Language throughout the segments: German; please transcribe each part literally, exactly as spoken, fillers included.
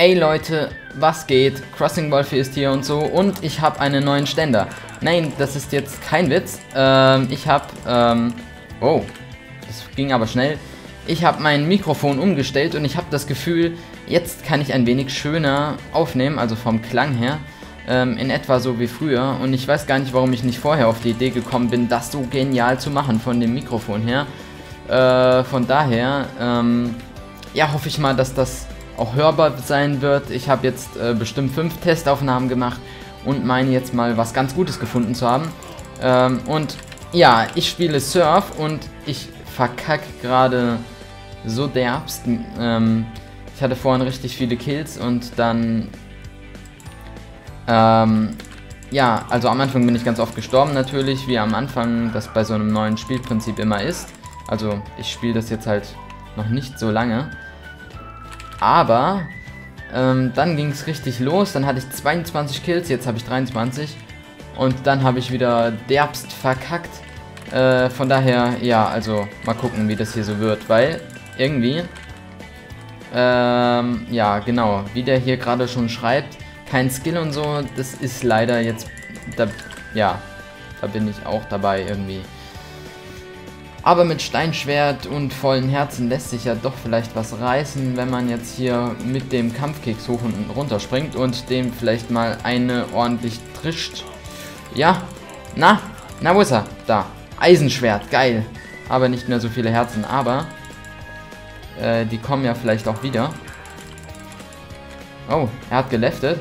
Ey Leute, was geht? Crossing Wolf ist hier und so und ich habe einen neuen Ständer. Nein, das ist jetzt kein Witz. Ähm, ich habe, ähm, oh, das ging aber schnell. Ich habe mein Mikrofon umgestellt und ich habe das Gefühl, jetzt kann ich ein wenig schöner aufnehmen, also vom Klang her, ähm, in etwa so wie früher. Und ich weiß gar nicht, warum ich nicht vorher auf die Idee gekommen bin, das so genial zu machen von dem Mikrofon her. Äh, von daher, ähm, ja, hoffe ich mal, dass das auch hörbar sein wird. Ich habe jetzt äh, bestimmt fünf Testaufnahmen gemacht und meine jetzt mal was ganz Gutes gefunden zu haben. Ähm, und ja, ich spiele Surf und ich verkacke gerade so derbst. Ähm, ich hatte vorhin richtig viele Kills und dann... Ähm, ja, also am Anfang bin ich ganz oft gestorben natürlich, wie am Anfang das bei so einem neuen Spielprinzip immer ist. Also ich spiele das jetzt halt noch nicht so lange. Aber ähm, dann ging es richtig los, dann hatte ich zweiundzwanzig Kills, jetzt habe ich dreiundzwanzig. Und dann habe ich wieder derbst verkackt. Äh, von daher, ja, also mal gucken, wie das hier so wird, weil irgendwie, ähm, ja genau, wie der hier gerade schon schreibt, kein Skill und so, das ist leider jetzt, da, ja, da bin ich auch dabei irgendwie. Aber mit Steinschwert und vollen Herzen lässt sich ja doch vielleicht was reißen, wenn man jetzt hier mit dem Kampfkeks hoch und runter springt und dem vielleicht mal eine ordentlich trischt. Ja, na, na wo ist er? Da, Eisenschwert, geil. Aber nicht mehr so viele Herzen, aber äh, die kommen ja vielleicht auch wieder. Oh, er hat geleftet.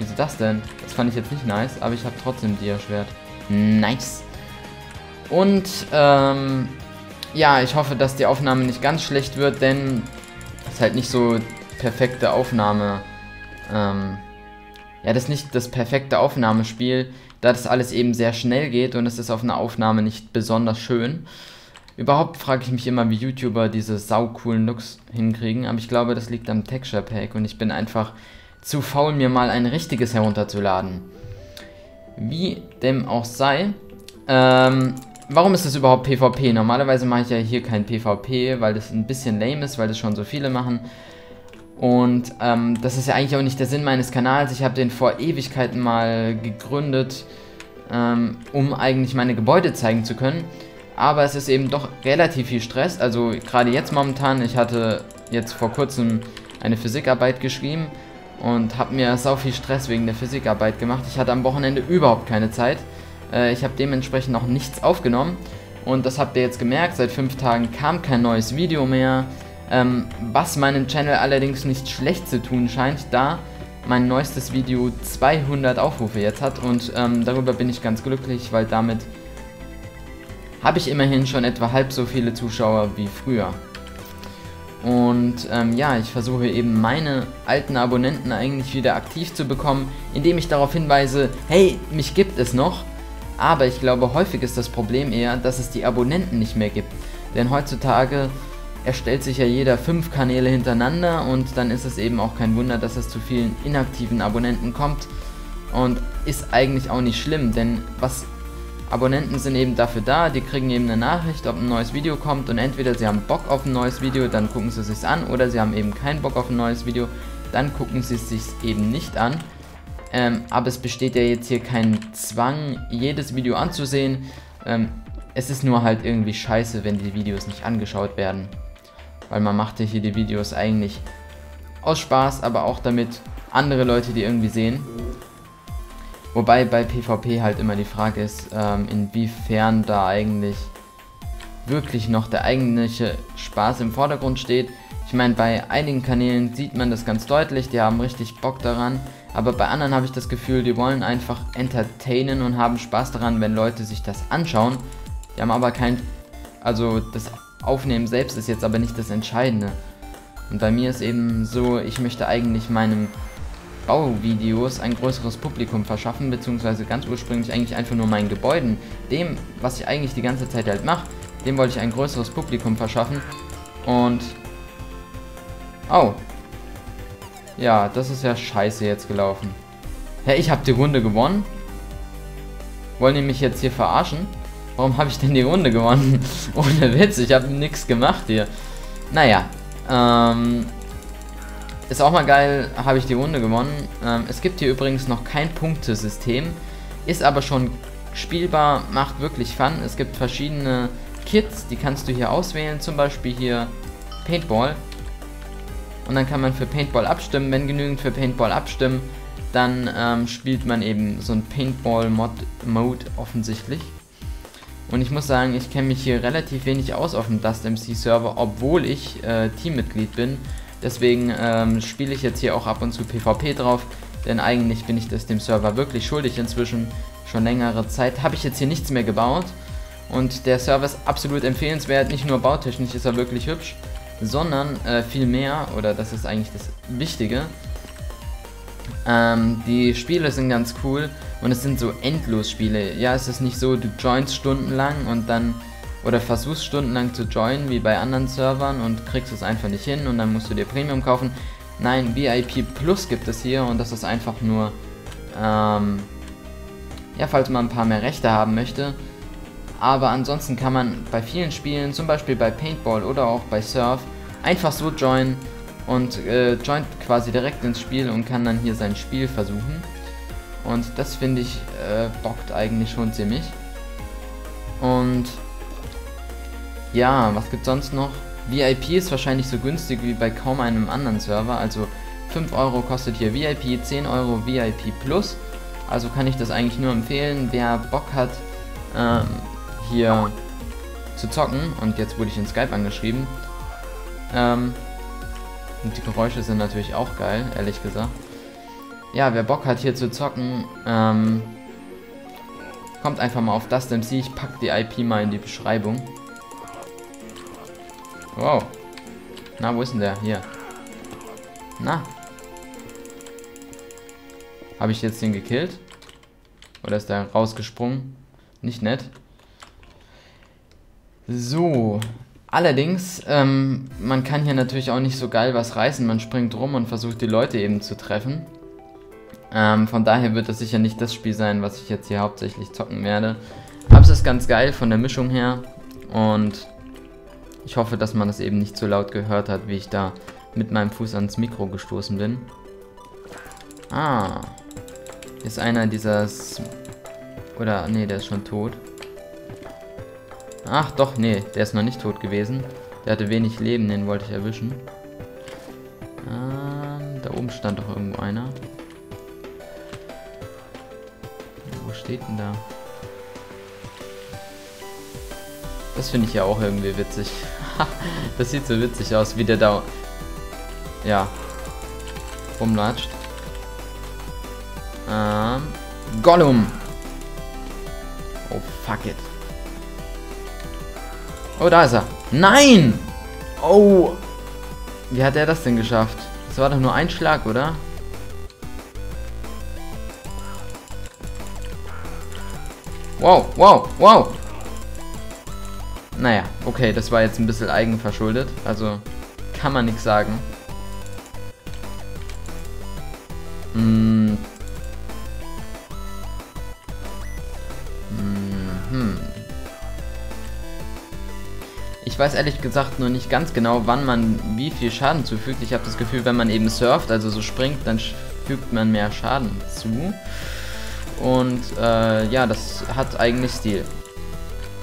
Wieso das denn? Das fand ich jetzt nicht nice, aber ich habe trotzdem Diaschwert. Nice. Und, ähm, ja, ich hoffe, dass die Aufnahme nicht ganz schlecht wird, denn es ist halt nicht so perfekte Aufnahme, ähm, ja, das ist nicht das perfekte Aufnahmespiel, da das alles eben sehr schnell geht und es ist auf einer Aufnahme nicht besonders schön. Überhaupt frage ich mich immer, wie YouTuber diese saucoolen Looks hinkriegen, aber ich glaube, das liegt am Texture Pack und ich bin einfach zu faul, mir mal ein richtiges herunterzuladen. Wie dem auch sei, ähm... warum ist das überhaupt PvP? Normalerweise mache ich ja hier kein PvP, weil das ein bisschen lame ist, weil das schon so viele machen. Und ähm, das ist ja eigentlich auch nicht der Sinn meines Kanals. Ich habe den vor Ewigkeiten mal gegründet, ähm, um eigentlich meine Gebäude zeigen zu können. Aber es ist eben doch relativ viel Stress. Also gerade jetzt momentan, ich hatte jetzt vor kurzem eine Physikarbeit geschrieben und habe mir sau viel Stress wegen der Physikarbeit gemacht. Ich hatte am Wochenende überhaupt keine Zeit. Ich habe dementsprechend noch nichts aufgenommen und das habt ihr jetzt gemerkt, seit fünf Tagen kam kein neues Video mehr, ähm, was meinem Channel allerdings nicht schlecht zu tun scheint, da mein neuestes Video zweihundert Aufrufe jetzt hat und ähm, darüber bin ich ganz glücklich, weil damit habe ich immerhin schon etwa halb so viele Zuschauer wie früher. Und ähm, ja, ich versuche eben meine alten Abonnenten eigentlich wieder aktiv zu bekommen, indem ich darauf hinweise, hey, mich gibt es noch. Aber ich glaube, häufig ist das Problem eher, dass es die Abonnenten nicht mehr gibt. Denn heutzutage erstellt sich ja jeder fünf Kanäle hintereinander und dann ist es eben auch kein Wunder, dass es zu vielen inaktiven Abonnenten kommt. Und ist eigentlich auch nicht schlimm, denn was Abonnenten sind eben dafür da, die kriegen eben eine Nachricht, ob ein neues Video kommt und entweder sie haben Bock auf ein neues Video, dann gucken sie es sich an, oder sie haben eben keinen Bock auf ein neues Video, dann gucken sie es sich eben nicht an. Ähm, aber es besteht ja jetzt hier kein Zwang, jedes Video anzusehen. Ähm, es ist nur halt irgendwie scheiße, wenn die Videos nicht angeschaut werden. Weil man macht ja hier die Videos eigentlich aus Spaß, aber auch damit andere Leute die irgendwie sehen. Wobei bei PvP halt immer die Frage ist, ähm, inwiefern da eigentlich wirklich noch der eigentliche Spaß im Vordergrund steht. Ich meine, bei einigen Kanälen sieht man das ganz deutlich, die haben richtig Bock daran. Aber bei anderen habe ich das Gefühl, die wollen einfach entertainen und haben Spaß daran, wenn Leute sich das anschauen. Die haben aber kein... Also das Aufnehmen selbst ist jetzt aber nicht das Entscheidende. Und bei mir ist eben so, ich möchte eigentlich meinen Bauvideos ein größeres Publikum verschaffen, beziehungsweise ganz ursprünglich eigentlich einfach nur meinen Gebäuden. Dem, was ich eigentlich die ganze Zeit halt mache, dem wollte ich ein größeres Publikum verschaffen. Und... Oh. Ja, das ist ja scheiße jetzt gelaufen. Hä, ich habe die Runde gewonnen? Wollen die mich jetzt hier verarschen? Warum habe ich denn die Runde gewonnen? Ohne Witz, ich habe nichts gemacht hier. Naja, ähm... Ist auch mal geil, habe ich die Runde gewonnen. Ähm, es gibt hier übrigens noch kein Punktesystem, ist aber schon spielbar, macht wirklich Fun. Es gibt verschiedene Kits, die kannst du hier auswählen, zum Beispiel hier Paintball. Und dann kann man für Paintball abstimmen. Wenn genügend für Paintball abstimmen, dann ähm, spielt man eben so ein Paintball-Mod-Mode offensichtlich. Und ich muss sagen, ich kenne mich hier relativ wenig aus auf dem DustMC-Server, obwohl ich äh, Teammitglied bin. Deswegen ähm, spiele ich jetzt hier auch ab und zu PvP drauf, denn eigentlich bin ich das dem Server wirklich schuldig inzwischen. Schon längere Zeit habe ich jetzt hier nichts mehr gebaut und der Server ist absolut empfehlenswert. Nicht nur bautechnisch ist er wirklich hübsch, sondern äh, viel mehr, oder das ist eigentlich das Wichtige. Ähm, die Spiele sind ganz cool und es sind so Endlos-Spiele. Ja, es ist nicht so, du joinst stundenlang und dann, oder versuchst stundenlang zu joinen wie bei anderen Servern und kriegst es einfach nicht hin und dann musst du dir Premium kaufen. Nein, V I P Plus gibt es hier und das ist einfach nur, ähm, ja, falls man ein paar mehr Rechte haben möchte. Aber ansonsten kann man bei vielen Spielen, zum Beispiel bei Paintball oder auch bei Surf, einfach so joinen und äh, joint quasi direkt ins Spiel und kann dann hier sein Spiel versuchen. Und das finde ich, äh, bockt eigentlich schon ziemlich. Und ja, was gibt's sonst noch? V I P ist wahrscheinlich so günstig wie bei kaum einem anderen Server, also fünf Euro kostet hier V I P, zehn Euro V I P Plus, also kann ich das eigentlich nur empfehlen, wer Bock hat, ähm, hier zu zocken. Und jetzt wurde ich in Skype angeschrieben, ähm, und die Geräusche sind natürlich auch geil, ehrlich gesagt. Ja, wer Bock hat hier zu zocken, ähm, kommt einfach mal auf DustMC, ich pack die I P mal in die Beschreibung. Wow. Na, wo ist denn der? Hier. Na. Habe ich jetzt den gekillt? Oder ist der rausgesprungen? Nicht nett. So. Allerdings, ähm, man kann hier natürlich auch nicht so geil was reißen. Man springt rum und versucht die Leute eben zu treffen. Ähm, von daher wird das sicher nicht das Spiel sein, was ich jetzt hier hauptsächlich zocken werde. Aber es ist ganz geil von der Mischung her. Und ich hoffe, dass man das eben nicht so laut gehört hat, wie ich da mit meinem Fuß ans Mikro gestoßen bin. Ah. Ist einer dieser... Oder, nee, der ist schon tot. Ach doch, nee, der ist noch nicht tot gewesen. Der hatte wenig Leben, den wollte ich erwischen. Ähm, da oben stand doch irgendwo einer. Wo steht denn da? Das finde ich ja auch irgendwie witzig. Das sieht so witzig aus, wie der da... Ja. Rumlatscht. Ähm... Gollum! Oh, fuck it. Oh, da ist er. Nein! Oh! Wie hat er das denn geschafft? Das war doch nur ein Schlag, oder? Wow, wow, wow! Naja, okay, das war jetzt ein bisschen eigenverschuldet, also kann man nichts sagen. Mm. Mm-hmm. Ich weiß ehrlich gesagt nur nicht ganz genau, wann man wie viel Schaden zufügt. Ich habe das Gefühl, wenn man eben surft, also so springt, dann fügt man mehr Schaden zu. Und äh, ja, das hat eigentlich Stil.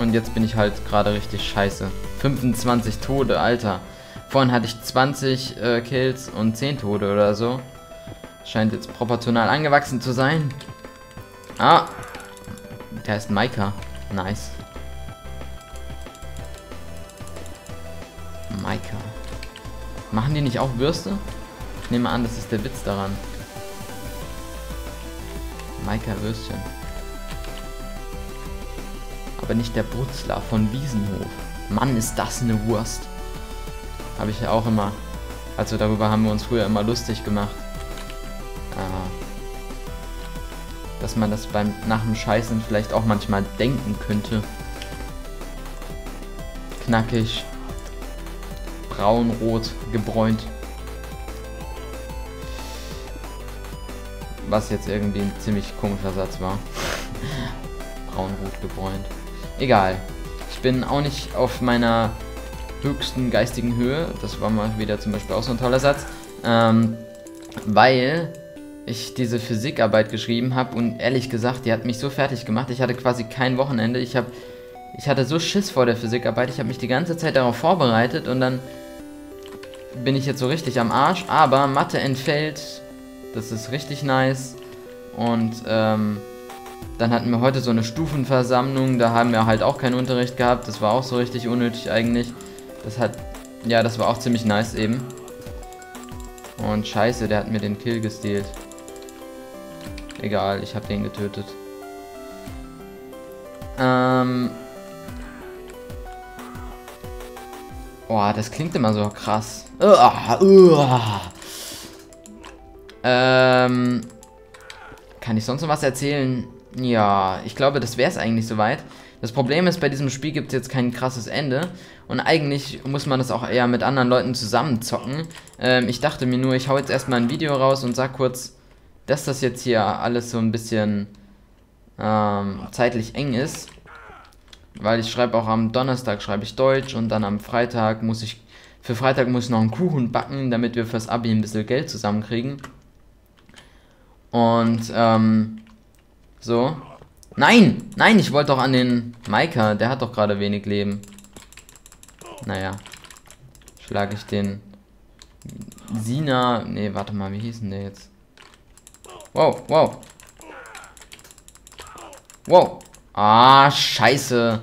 Und jetzt bin ich halt gerade richtig scheiße. fünfundzwanzig Tode, Alter. Vorhin hatte ich zwanzig äh, Kills und zehn Tode oder so. Scheint jetzt proportional angewachsen zu sein. Ah. Der heißt Maika. Nice. Maika. Machen die nicht auch Würste? Ich nehme an, das ist der Witz daran. Maika Würstchen. Aber nicht der Brutzler von Wiesenhof. Mann, ist das eine Wurst. Habe ich ja auch immer. Also darüber haben wir uns früher immer lustig gemacht. Äh, dass man das beim nach dem Scheißen vielleicht auch manchmal denken könnte. Knackig. Braunrot, gebräunt. Was jetzt irgendwie ein ziemlich komischer Satz war. Braunrot, gebräunt. Egal. Ich bin auch nicht auf meiner höchsten geistigen Höhe. Das war mal wieder zum Beispiel auch so ein toller Satz. ähm, weil ich diese Physikarbeit geschrieben habe und ehrlich gesagt, die hat mich so fertig gemacht. Ich hatte quasi kein Wochenende. Ich habe, ich hatte so Schiss vor der Physikarbeit. Ich habe mich die ganze Zeit darauf vorbereitet und dann bin ich jetzt so richtig am Arsch. Aber Mathe entfällt, das ist richtig nice. Und ähm, dann hatten wir heute so eine Stufenversammlung. Da haben wir halt auch keinen Unterricht gehabt. Das war auch so richtig unnötig eigentlich. Das hat, ja, das war auch ziemlich nice eben. Und scheiße, der hat mir den Kill gestealt. Egal, ich habe den getötet. Ähm. Boah, das klingt immer so krass. Uah, uah. Ähm. Kann ich sonst noch was erzählen? Ja, ich glaube, das wäre es eigentlich soweit. Das Problem ist, bei diesem Spiel gibt es jetzt kein krasses Ende. Und eigentlich muss man das auch eher mit anderen Leuten zusammen zocken. Ähm, ich dachte mir nur, ich hau jetzt erstmal ein Video raus und sag kurz, dass das jetzt hier alles so ein bisschen ähm, zeitlich eng ist. Weil ich schreibe auch am Donnerstag schreibe ich Deutsch und dann am Freitag muss ich... Für Freitag muss ich noch einen Kuchen backen, damit wir fürs Abi ein bisschen Geld zusammenkriegen. Und ähm... so. Nein! Nein, ich wollte doch an den Maika. Der hat doch gerade wenig Leben. Naja. Schlage ich den... Sina... Nee, warte mal. Wie hieß denn der jetzt? Wow, wow. Wow. Ah, scheiße.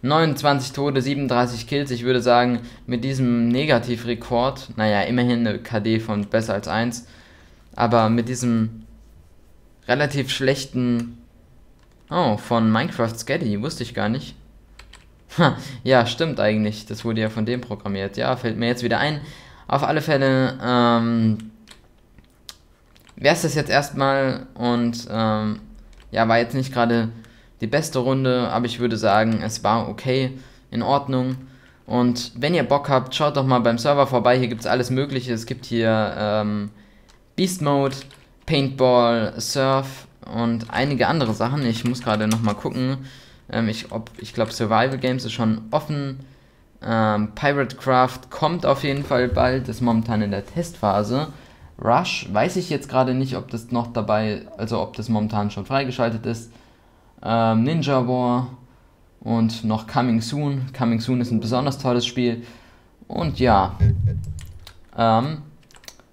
neunundzwanzig Tode, siebenunddreißig Kills. Ich würde sagen, mit diesem Negativrekord... Naja, immerhin eine K D von besser als eins. Aber mit diesem... relativ schlechten... Oh, von Minecraft Sketty, wusste ich gar nicht. Ha, ja, stimmt eigentlich. Das wurde ja von dem programmiert. Ja, fällt mir jetzt wieder ein. Auf alle Fälle, ähm... wäre es das jetzt erstmal und, ähm... ja, war jetzt nicht gerade die beste Runde, aber ich würde sagen, es war okay, in Ordnung. Und wenn ihr Bock habt, schaut doch mal beim Server vorbei. Hier gibt es alles mögliche. Es gibt hier, ähm... Beast Mode... Paintball, Surf und einige andere Sachen. Ich muss gerade nochmal gucken. Ähm, ich ob, ich glaube, Survival Games ist schon offen. Ähm, Pirate Craft kommt auf jeden Fall bald. Ist momentan in der Testphase. Rush weiß ich jetzt gerade nicht, ob das noch dabei, also ob das momentan schon freigeschaltet ist. Ähm, Ninja War und noch Coming Soon. Coming Soon ist ein besonders tolles Spiel. Und ja, ähm,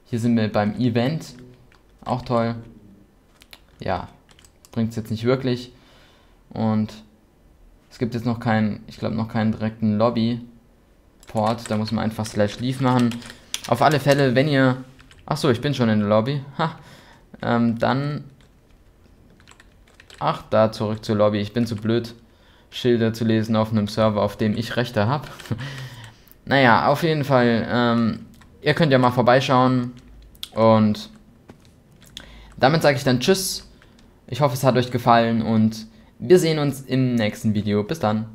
hier sind wir beim Event. Auch toll. Ja, bringt es jetzt nicht wirklich. Und es gibt jetzt noch keinen, ich glaube noch keinen direkten Lobby-Port. Da muss man einfach slash leave machen. Auf alle Fälle, wenn ihr... Achso, ich bin schon in der Lobby. Ha. Ähm, dann... Ach, da zurück zur Lobby. Ich bin zu blöd, Schilder zu lesen auf einem Server, auf dem ich Rechte habe. Naja, auf jeden Fall. Ähm, ihr könnt ja mal vorbeischauen. Und... damit sage ich dann Tschüss, ich hoffe es hat euch gefallen und wir sehen uns im nächsten Video. Bis dann.